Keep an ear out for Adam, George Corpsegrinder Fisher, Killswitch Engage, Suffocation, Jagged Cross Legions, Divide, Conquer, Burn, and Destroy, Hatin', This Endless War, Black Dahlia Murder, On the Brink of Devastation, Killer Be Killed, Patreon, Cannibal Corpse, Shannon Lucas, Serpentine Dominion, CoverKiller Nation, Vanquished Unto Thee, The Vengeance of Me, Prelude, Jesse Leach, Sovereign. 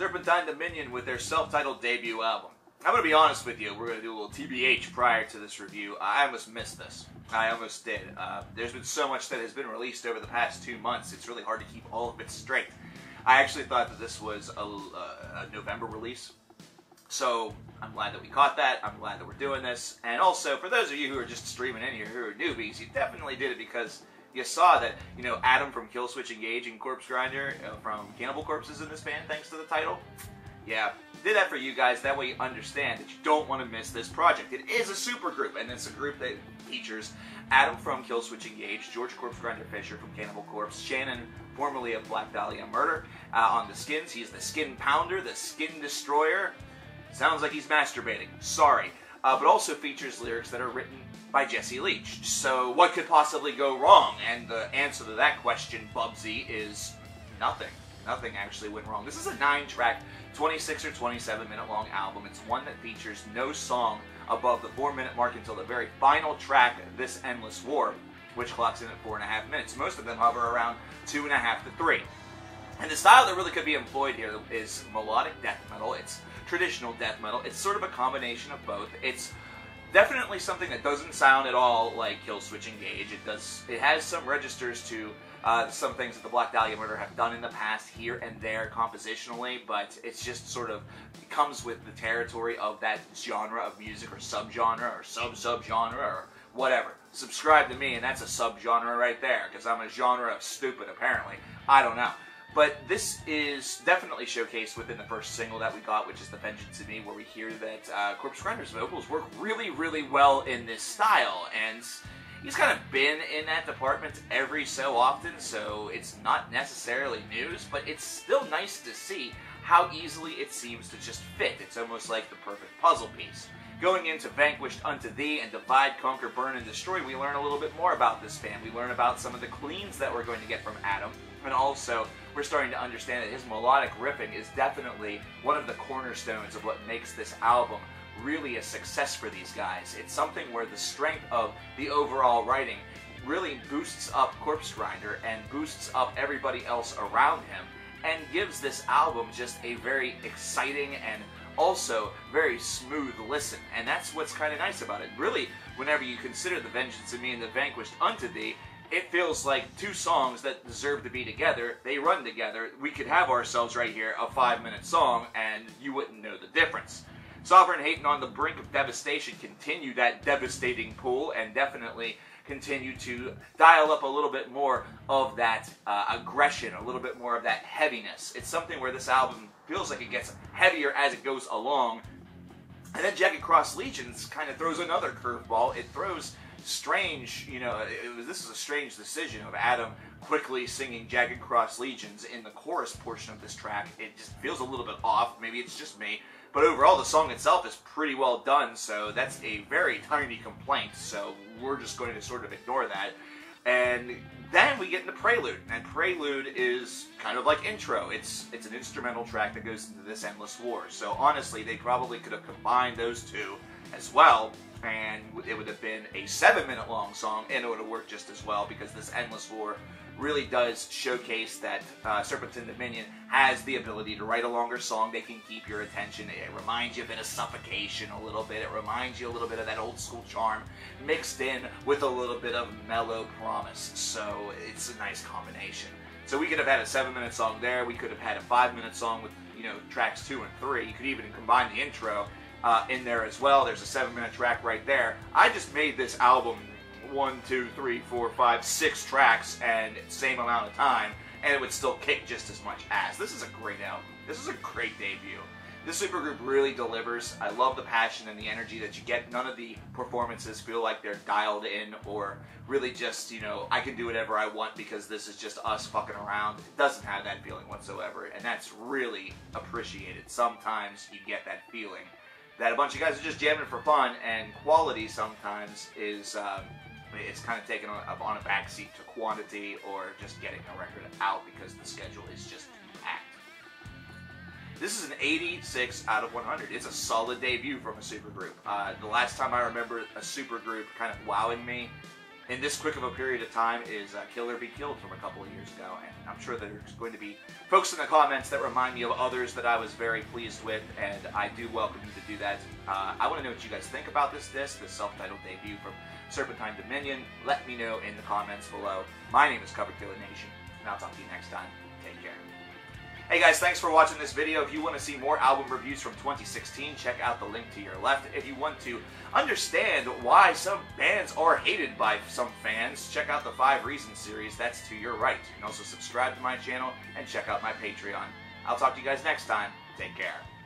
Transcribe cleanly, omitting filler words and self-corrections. Serpentine Dominion with their self-titled debut album. I'm going to be honest with you, we're going to do a little TBH prior to this review. I almost missed this. I almost did. There's been so much that has been released over the past 2 months, it's really hard to keep all of it straight. I actually thought that this was a November release, so I'm glad that we caught that, I'm glad that we're doing this, and also, for those of you who are just streaming in here who are newbies, you definitely did it because you saw that, you know, Adam from Killswitch Engage and Corpsegrinder from Cannibal Corpse is in this band, thanks to the title. Yeah, did that for you guys, that way you understand that you don't want to miss this project. It is a supergroup, and it's a group that features Adam from Killswitch Engage, George Corpsegrinder Fisher from Cannibal Corpse, Shannon, formerly of Black Dahlia Murder, on the skins. He's the Skin Pounder, the Skin Destroyer. Sounds like he's masturbating. Sorry. But also features lyrics that are written by Jesse Leach. So what could possibly go wrong? And the answer to that question, Bubsy, is nothing. Nothing actually went wrong. This is a 9-track, 26 or 27-minute long album. It's one that features no song above the 4-minute mark until the very final track, This Endless War, which clocks in at 4.5 minutes. Most of them hover around 2.5 to 3. And the style that really could be employed here is melodic death metal. It's traditional death metal. It's sort of a combination of both. It's definitely something that doesn't sound at all like Killswitch Engage. It does. It has some registers to some things that the Black Dahlia Murder have done in the past here and there compositionally, but it's just sort of comes with the territory of that genre of music or subgenre or sub-subgenre or whatever. Subscribe to me, and that's a subgenre right there, because I'm a genre of stupid, apparently. I don't know. But this is definitely showcased within the first single that we got, which is The Vengeance of Me, where we hear that Corpsegrinder's vocals work really, really well in this style, and he's kind of been in that department every so often, so it's not necessarily news, but it's still nice to see how easily it seems to just fit. It's almost like the perfect puzzle piece. Going into Vanquished Unto Thee and Divide, Conquer, Burn, and Destroy, we learn a little bit more about this band. We learn about some of the cleans that we're going to get from Adam, and also we're starting to understand that his melodic riffing is definitely one of the cornerstones of what makes this album really a success for these guys. It's something where the strength of the overall writing really boosts up Corpsegrinder and boosts up everybody else around him and gives this album just a very exciting and also very smooth listen, and that's what's kind of nice about it. Really, whenever you consider The Vengeance of Me and The Vanquished Unto Thee, it feels like two songs that deserve to be together. They run together. We could have ourselves right here a 5-minute song, and you wouldn't know the difference. Sovereign, Hatin', On the Brink of Devastation continue that devastating pool and definitely continue to dial up a little bit more of that aggression, a little bit more of that heaviness. It's something where this album feels like it gets heavier as it goes along. And then Jagged Cross Legions kind of throws another curveball. It throws strange, you know, this is a strange decision of Adam quickly singing Jagged Cross Legions in the chorus portion of this track. It just feels a little bit off. Maybe it's just me. But overall, the song itself is pretty well done, so that's a very tiny complaint, so we're just going to sort of ignore that. And then we get into Prelude, and Prelude is kind of like Intro. It's an instrumental track that goes into This Endless War, so honestly, they probably could have combined those two as well, and it would have been a 7-minute long song, and it would have worked just as well, because This Endless War really does showcase that Serpentine Dominion has the ability to write a longer song. They can keep your attention. It reminds you a bit of Suffocation a little bit. It reminds you a little bit of that old school charm mixed in with a little bit of mellow promise. So it's a nice combination. So we could have had a 7-minute song there. We could have had a 5-minute song with, you know, tracks 2 and 3. You could even combine the intro in there as well. There's a 7-minute track right there. I just made this album 1, 2, 3, 4, 5, 6 tracks and same amount of time, and it would still kick just as much ass. This is a great album. This is a great debut. This supergroup really delivers. I love the passion and the energy that you get. None of the performances feel like they're dialed in or really just, you know, I can do whatever I want because this is just us fucking around. It doesn't have that feeling whatsoever, and that's really appreciated. Sometimes you get that feeling that a bunch of guys are just jamming for fun, and quality sometimes is it's kind of taken on a backseat to quantity or just getting a record out because the schedule is just packed. This is an 86 out of 100. It's a solid debut from a supergroup. The last time I remember a supergroup kind of wowing me, in this quick of a period of time is Killer Be Killed from a couple of years ago, and I'm sure there's going to be folks in the comments that remind me of others that I was very pleased with, and I do welcome you to do that. I want to know what you guys think about this disc, this self-titled debut from Serpentine Dominion. Let me know in the comments below. My name is CoverKiller Nation, and I'll talk to you next time. Take care. Hey guys, thanks for watching this video. If you want to see more album reviews from 2016, check out the link to your left. If you want to understand why some bands are hated by some fans, check out the 5 Reasons series. That's to your right. You can also subscribe to my channel and check out my Patreon. I'll talk to you guys next time. Take care.